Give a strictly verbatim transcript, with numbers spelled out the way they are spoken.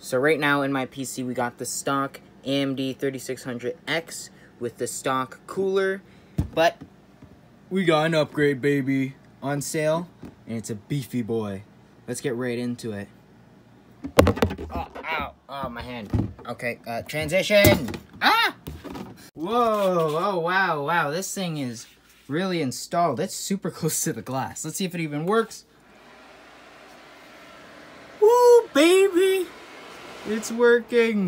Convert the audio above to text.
So right now in my P C, we got the stock A M D thirty-six hundred X with the stock cooler, but we got an upgrade, baby, on sale, and it's a beefy boy. Let's get right into it. Oh, ow, oh, my hand. Okay, uh, transition! Ah! Whoa, oh, wow, wow, this thing is really installed. It's super close to the glass. Let's see if it even works. Woo, baby! It's working!